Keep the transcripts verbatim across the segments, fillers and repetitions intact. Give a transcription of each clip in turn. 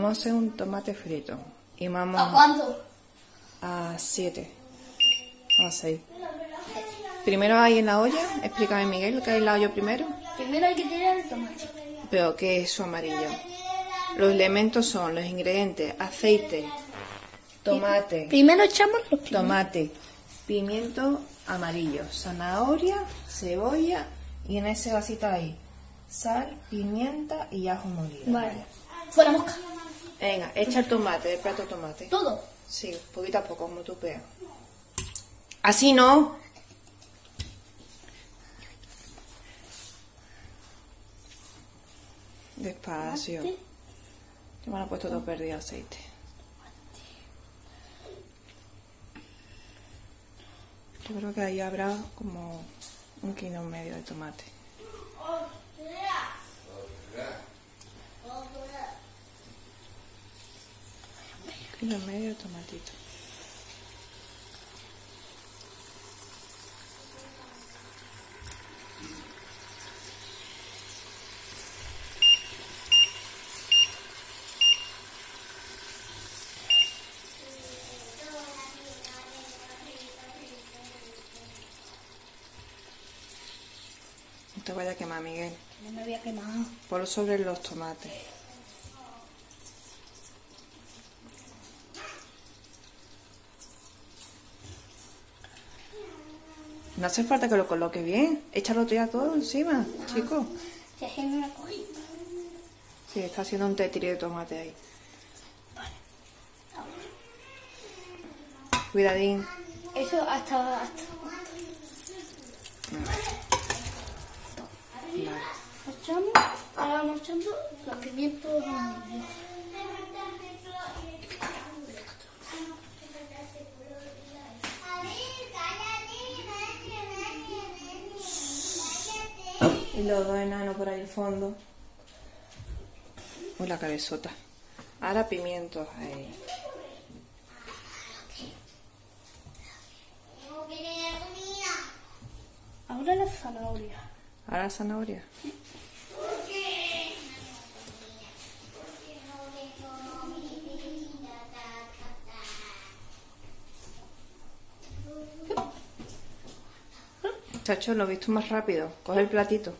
vamos a hacer un tomate frito. Y vamos ¿A cuánto? A siete. A seis. Primero hay en la olla, explícame Miguel, ¿qué hay en la olla primero? Primero hay que tirar el tomate. ¿Pero qué es su amarillo? Los elementos son los ingredientes, aceite, tomate. Primero echamos los pimientos. Tomate, pimiento amarillo, zanahoria, cebolla y en ese vasito ahí, sal, pimienta y ajo molido. Vale. Fuera mosca. Venga, echa el tomate, el plato de tomate. ¿Todo? Sí, poquito a poco, como tú veas. Así no. Despacio. Yo me lo he puesto todo perdido aceite. Yo creo que ahí habrá como un kilo y medio de tomate. Un kilo y medio de tomatito. No te vaya a quemar, Miguel. No me había quemado. Ponlo sobre los tomates. No hace falta que lo coloque bien. Échalo ya todo encima, no, chico. Está haciendo una cojita. Sí, está haciendo un tetri de tomate ahí. Vale. Cuidadín. Eso hasta... hasta... No. Vale. Echamos, ahora vamos echando los pimientos. Y los dos enanos por ahí al fondo. Uy, la cabezota. Ahora pimientos ahí. Ahora la zanahoria. Ahora zanahoria. Chacho, lo he visto más rápido. Coge el platito.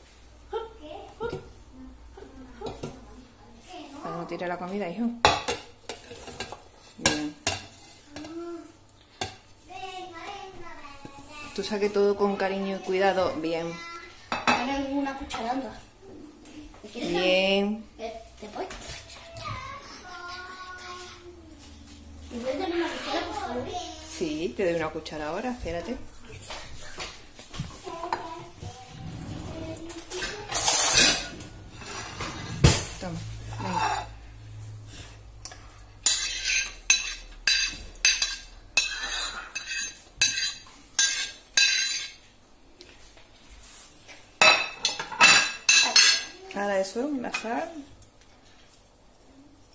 Para no tirar la comida, hijo. Bien. Tú saque todo con cariño y cuidado. Bien. Una cucharada. Bien. ¿Te puedes? ¿Me puedes dar una cuchara, por favor? Sí, te doy una cuchara ahora, espérate. Toma, venga. Ahora eso, la sal.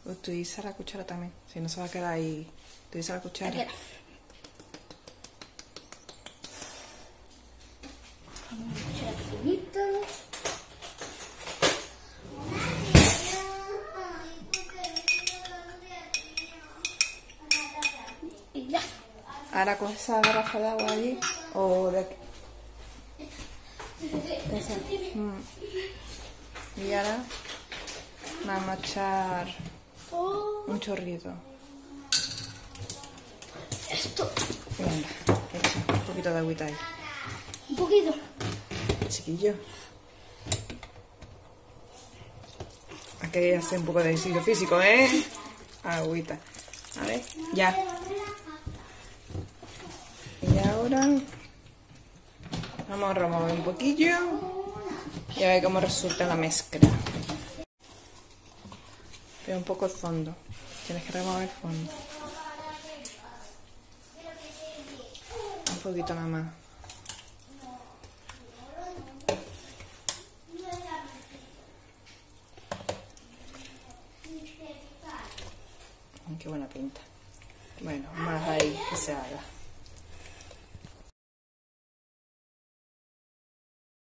Utiliza la cuchara también, si no se va a quedar ahí. Utiliza la cuchara. La cuchara pequeñita. Y ya. Ahora con esa garrafa de agua allí o de aquí. Esa. Mm. Y ahora vamos a echar un chorrito. Esto. Venga, echa un poquito de agüita ahí. Un poquito. Chiquillo. Aquí hace un poco de ejercicio físico, ¿eh? Agüita. A ver, ya. Y ahora vamos a remover un poquillo. Y a ver cómo resulta la mezcla. Pero un poco el fondo. Tienes que remover el fondo. Un poquito nada más. Qué buena pinta. Bueno, más ahí que se haga.